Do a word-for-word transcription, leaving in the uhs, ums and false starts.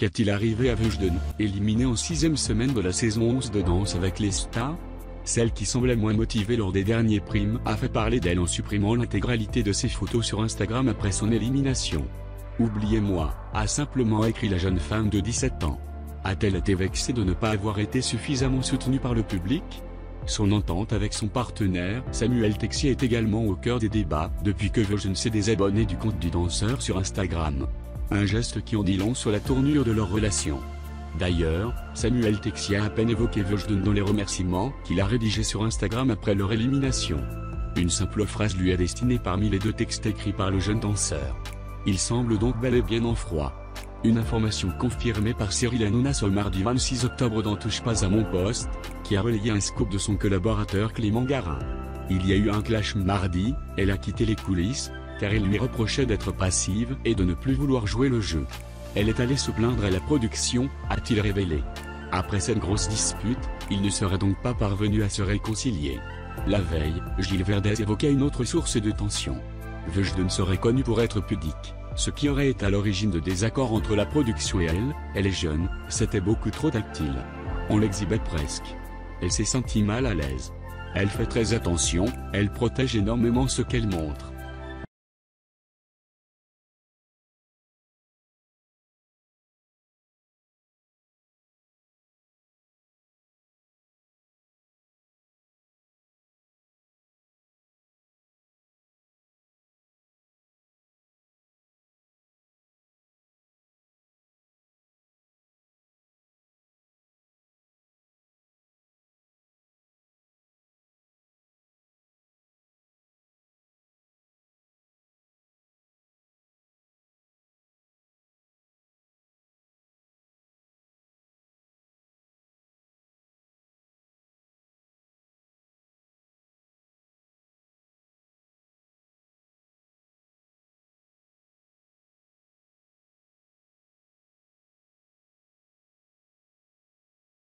Qu'est-il arrivé à Wejdene, éliminé en sixième semaine de la saison onze de Danse avec les stars? Celle qui semblait moins motivée lors des derniers primes a fait parler d'elle en supprimant l'intégralité de ses photos sur Instagram après son élimination. « Oubliez-moi », a simplement écrit la jeune femme de dix-sept ans. A-t-elle été vexée de ne pas avoir été suffisamment soutenue par le public? Son entente avec son partenaire, Samuel Texier, est également au cœur des débats, depuis que Wejdene s'est désabonné du compte du danseur sur Instagram. Un geste qui en dit long sur la tournure de leur relation. D'ailleurs, Samuel Texier a à peine évoqué Wejdene dans les remerciements qu'il a rédigés sur Instagram après leur élimination. Une simple phrase lui est destinée parmi les deux textes écrits par le jeune danseur. Il semble donc bel et bien en froid. Une information confirmée par Cyril Hanouna ce mardi vingt-six octobre dans Touche pas à mon poste, qui a relayé un scoop de son collaborateur Clément Garin. Il y a eu un clash mardi, elle a quitté les coulisses, car il lui reprochait d'être passive et de ne plus vouloir jouer le jeu. Elle est allée se plaindre à la production, a-t-il révélé. Après cette grosse dispute, ils ne seraient donc pas parvenus à se réconcilier. La veille, Gilles Verdez évoquait une autre source de tension. Wejdene serait connue pour être pudique, ce qui aurait été à l'origine de désaccords entre la production et elle. Elle est jeune, c'était beaucoup trop tactile. On l'exhibait presque. Elle s'est sentie mal à l'aise. Elle fait très attention, elle protège énormément ce qu'elle montre.